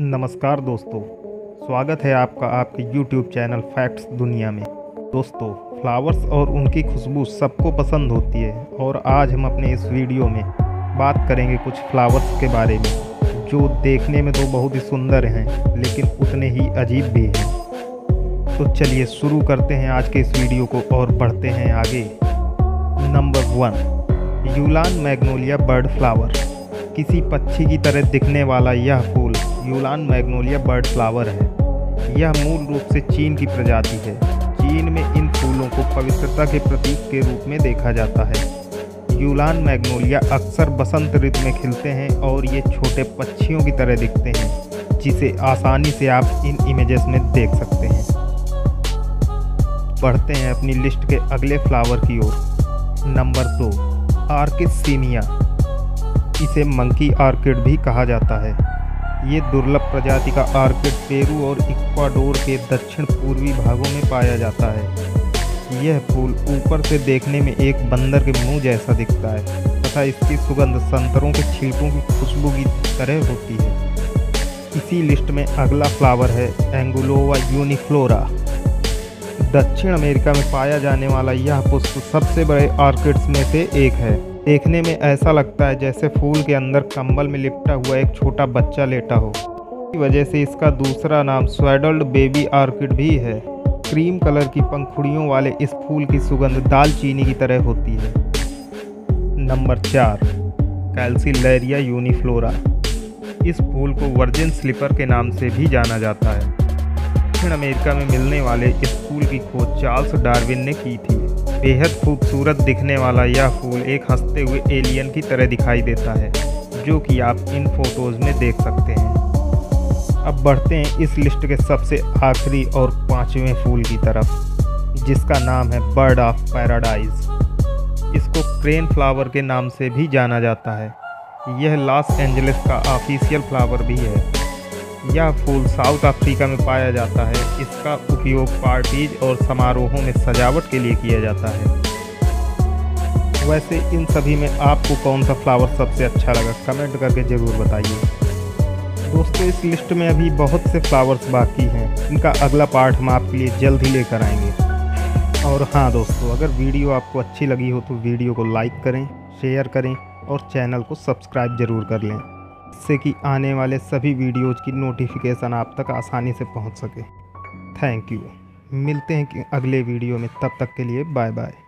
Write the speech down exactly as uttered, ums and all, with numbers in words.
नमस्कार दोस्तों, स्वागत है आपका आपके यूट्यूब चैनल फैक्ट्स दुनिया में। दोस्तों, फ्लावर्स और उनकी खुशबू सबको पसंद होती है और आज हम अपने इस वीडियो में बात करेंगे कुछ फ्लावर्स के बारे में जो देखने में तो बहुत ही सुंदर हैं लेकिन उतने ही अजीब भी हैं। तो चलिए शुरू करते हैं आज के इस वीडियो को और बढ़ते हैं आगे। Number one, Yulan magnolia bird flower. किसी पक्षी की तरह दिखने वाला यह फूल यूलान मैग्नोलिया बर्ड फ्लावर है। यह मूल रूप से चीन की प्रजाति है। चीन में इन फूलों को पवित्रता के प्रतीक के रूप में देखा जाता है। यूलान मैग्नोलिया अक्सर बसंत ऋतु में खिलते हैं और ये छोटे पक्षियों की तरह दिखते हैं जिसे आसानी से आप इन इमेजेस में देख सकते हैं। बढ़ते हैं अपनी लिस्ट के अगले फ्लावर की ओर। नंबर दो, ऑर्किड सिनिया। इसे मंकी ऑर्किड भी कहा जाता है। ये दुर्लभ प्रजाति का ऑर्किड पेरू और इक्वाडोर के दक्षिण पूर्वी भागों में पाया जाता है। यह फूल ऊपर से देखने में एक बंदर के मुंह जैसा दिखता है तथा इसकी सुगंध संतरों के छिलकों की खुशबू की तरह होती है। इसी लिस्ट में अगला फ्लावर है एंगुलोवा यूनिफ्लोरा। दक्षिण अमेरिका में पाया जाने वाला यह पुष्प सबसे बड़े ऑर्किड्स में से एक है। देखने में ऐसा लगता है जैसे फूल के अंदर कंबल में लिपटा हुआ एक छोटा बच्चा लेटा हो। इसी वजह से इसका दूसरा नाम स्वैडल्ड बेबी ऑर्किड भी है। क्रीम कलर की पंखुड़ियों वाले इस फूल की सुगंध दालचीनी की तरह होती है। नंबर चार, कैल्सिलेरिया यूनिफ्लोरा। इस फूल को वर्जिन स्लिपर के नाम से भी जाना जाता है। दक्षिण अमेरिका में मिलने वाले इस फूल की खोज चार्ल्स डार्विन ने की थी। बेहद खूबसूरत दिखने वाला यह फूल एक हंसते हुए एलियन की तरह दिखाई देता है जो कि आप इन फोटोज़ में देख सकते हैं। अब बढ़ते हैं इस लिस्ट के सबसे आखिरी और पांचवें फूल की तरफ जिसका नाम है बर्ड ऑफ पैराडाइज। इसको क्रेन फ्लावर के नाम से भी जाना जाता है। यह लॉस एंजलिस का ऑफिशियल फ्लावर भी है। यह फूल साउथ अफ्रीका में पाया जाता है। इसका उपयोग पार्टीज और समारोहों में सजावट के लिए किया जाता है। वैसे इन सभी में आपको कौन सा फ्लावर सबसे अच्छा लगा कमेंट करके ज़रूर बताइए। दोस्तों, इस लिस्ट में अभी बहुत से फ्लावर्स बाकी हैं। इनका अगला पार्ट हम आपके लिए जल्द ही लेकर आएंगे। और हाँ दोस्तों, अगर वीडियो आपको अच्छी लगी हो तो वीडियो को लाइक करें, शेयर करें और चैनल को सब्सक्राइब ज़रूर कर लें जिससे कि आने वाले सभी वीडियोज़ की नोटिफिकेशन आप तक आसानी से पहुंच सके। Thank you. मिलते हैं कि अगले वीडियो में, तब तक के लिए बाय बाय।